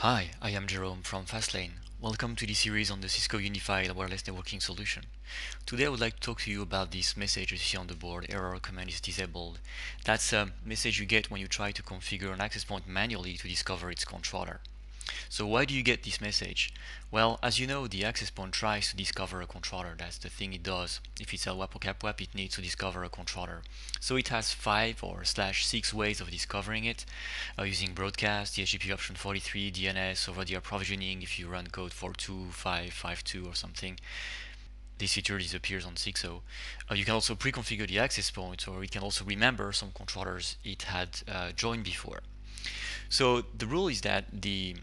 Hi, I am Jerome from Fastlane. Welcome to this series on the Cisco Unified Wireless Networking Solution. Today I would like to talk to you about this message you see on the board, error command is disabled. That's a message you get when you try to configure an access point manually to discover its controller. So why do you get this message? Well, as you know, the access point tries to discover a controller. That's the thing it does. If it's LWAPP or CAPWAP, it needs to discover a controller. So it has 5/6 ways of discovering it, using broadcast, DHCP option 43, DNS, over-the-air provisioning, if you run code 42552 or something. This feature disappears on 6.0. You can also pre-configure the access point, or it can also remember some controllers it had joined before. So the rule is that the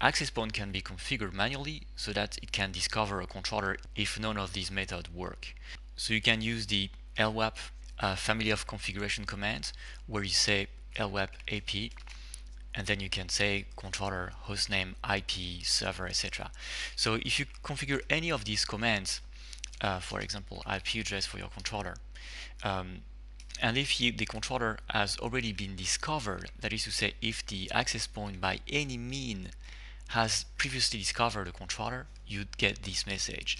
access point can be configured manually so that it can discover a controller if none of these methods work. So you can use the LWAPP family of configuration commands, where you say LWAPP AP, and then you can say controller, hostname, IP, server, etc. So if you configure any of these commands, for example IP address for your controller, and if the controller has already been discovered, that is to say if the access point by any means has previously discovered a controller, you'd get this message.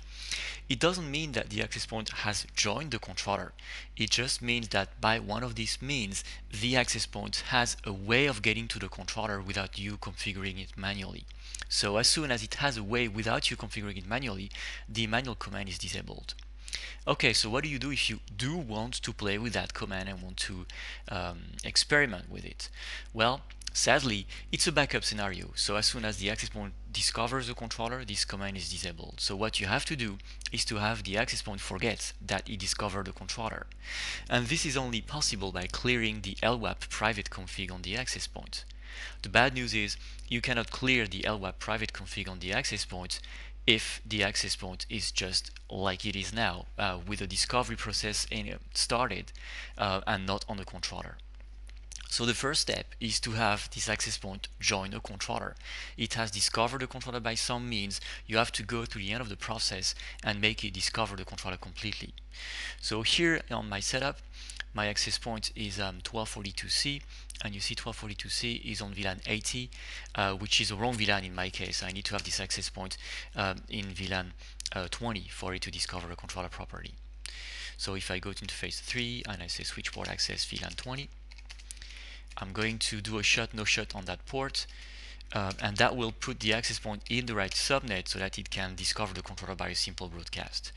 It doesn't mean that the access point has joined the controller. It just means that by one of these means, the access point has a way of getting to the controller without you configuring it manually. So as soon as it has a way without you configuring it manually, the manual command is disabled. Okay, so what do you do if you do want to play with that command and want to experiment with it? Well, sadly, it's a backup scenario. So as soon as the access point discovers the controller, this command is disabled. So what you have to do is to have the access point forget that it discovered the controller. And this is only possible by clearing the LWAPP private config on the access point. The bad news is you cannot clear the LWAPP private config on the access point if the access point is just like it is now, with the discovery process started and not on the controller. So the first step is to have this access point join a controller. It has discovered the controller by some means. You have to go to the end of the process and make it discover the controller completely. So here on my setup, my access point is 1242C, and you see 1242C is on VLAN 80, which is a wrong VLAN in my case. I need to have this access point in VLAN 20 for it to discover a controller properly. So if I go to interface 3 and I say switch port access VLAN 20, I'm going to do a shut no shut on that port, and that will put the access point in the right subnet so that it can discover the controller by a simple broadcast.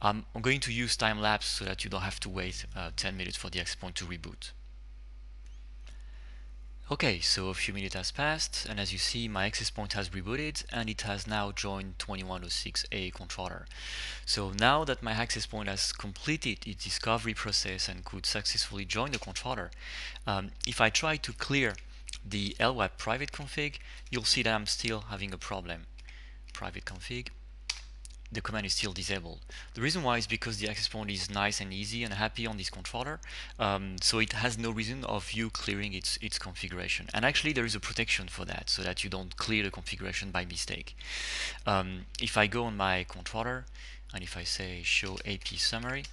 I'm going to use time lapse so that you don't have to wait 10 minutes for the access point to reboot. Okay, so a few minutes has passed, and as you see, my access point has rebooted and it has now joined 2106A controller. So now that my access point has completed its discovery process and could successfully join the controller, if I try to clear the LWAPP private config, you'll see that I'm still having a problem. Private config. The command is still disabled. The reason why is because the access point is nice and easy and happy on this controller, so it has no reason of you clearing its configuration. And actually there is a protection for that, so that you don't clear the configuration by mistake. If I go on my controller and if I say show AP summary,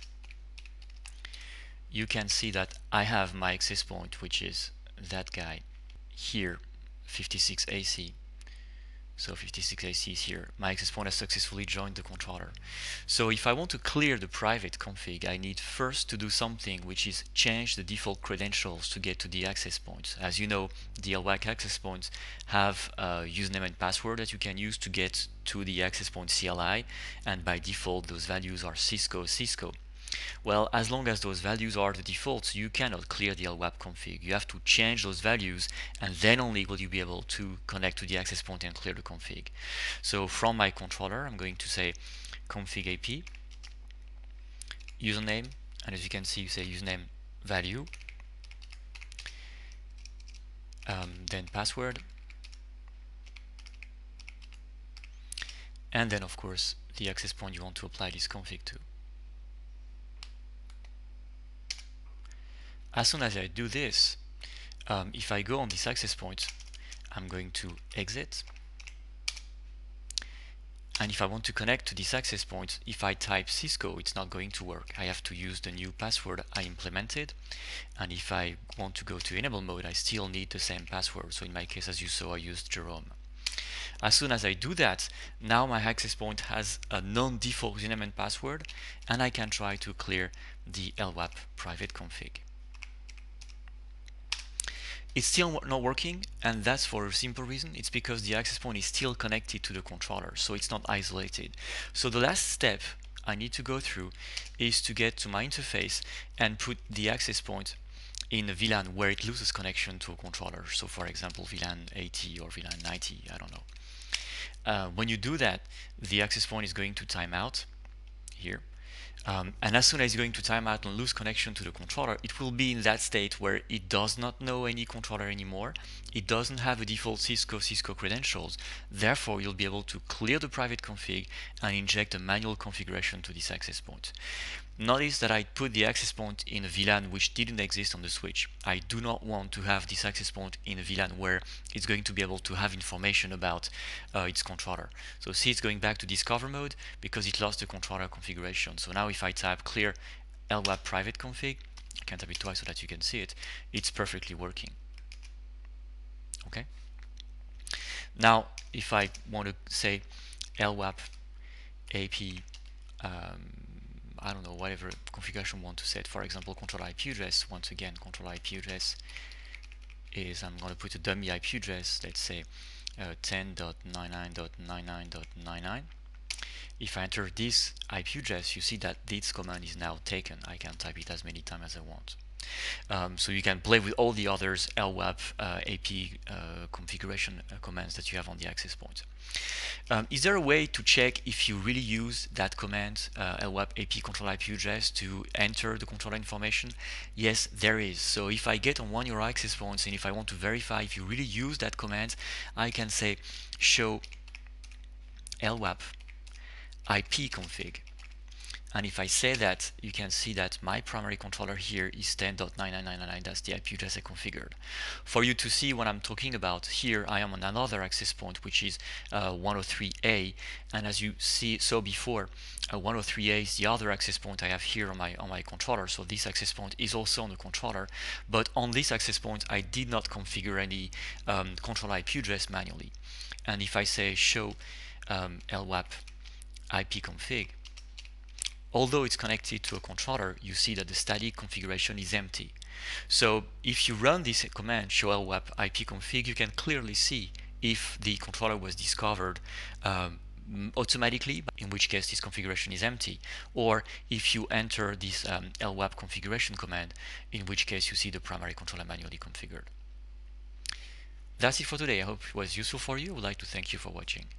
you can see that I have my access point, which is that guy here, 56AC. So 56AC is here. My access point has successfully joined the controller. So if I want to clear the private config, I need first to do something, which is change the default credentials to get to the access points. As you know, the LWAPP access points have a username and password that you can use to get to the access point CLI, and by default those values are Cisco. Well, as long as those values are the defaults, you cannot clear the LWAPP config. You have to change those values, and then only will you be able to connect to the access point and clear the config. So from my controller, I'm going to say config AP, username, and as you can see, you say username value, then password, and then of course the access point you want to apply this config to. As soon as I do this, if I go on this access point, I'm going to exit. And if I want to connect to this access point, if I type Cisco, it's not going to work. I have to use the new password I implemented. And if I want to go to enable mode, I still need the same password. So in my case, as you saw, I used Jerome. As soon as I do that, now my access point has a non-default username and password, and I can try to clear the LWAPP private config. It's still not working, and that's for a simple reason. It's because the access point is still connected to the controller, so it's not isolated. So the last step I need to go through is to get to my interface and put the access point in a VLAN where it loses connection to a controller. So for example, VLAN 80 or VLAN 90, I don't know. When you do that, the access point is going to time out here. And as soon as it's going to time out and lose connection to the controller, it will be in that state where it does not know any controller anymore. It doesn't have a default Cisco credentials. Therefore, you'll be able to clear the private config and inject a manual configuration to this access point. Notice that I put the access point in a VLAN which didn't exist on the switch. I do not want to have this access point in a VLAN where it's going to be able to have information about its controller. So see, it's going back to discover mode because it lost the controller configuration. So now if I type clear LWAPP private config, I can type it twice so that you can see it, it's perfectly working. Okay. Now, if I want to say LWAPP AP I don't know, whatever configuration I want to set. For example, controller IP address. Once again, controller IP address is, I'm going to put a dummy IP address, let's say 10.99.99.99. If I enter this IP address, you see that this command is now taken. I can type it as many times as I want. So you can play with all the others LWAPP AP configuration commands that you have on the access point. Is there a way to check if you really use that command LWAPP AP controller IP address to enter the controller information? Yes, there is. So if I get on one of your access points and if I want to verify if you really use that command, I can say show LWAPP IP config. And if I say that, you can see that my primary controller here is 10.9999. That's the IP address I configured. For you to see what I'm talking about, here I am on another access point, which is 103A. And as you saw before, 103A is the other access point I have here on my controller. So this access point is also on the controller. But on this access point, I did not configure any controller IP address manually. And if I say show LWAPP IP config, although it's connected to a controller, you see that the static configuration is empty. So if you run this command, show LWAPP IP config, you can clearly see if the controller was discovered automatically, in which case this configuration is empty, or if you enter this LWAPP configuration command, in which case you see the primary controller manually configured. That's it for today. I hope it was useful for you. I would like to thank you for watching.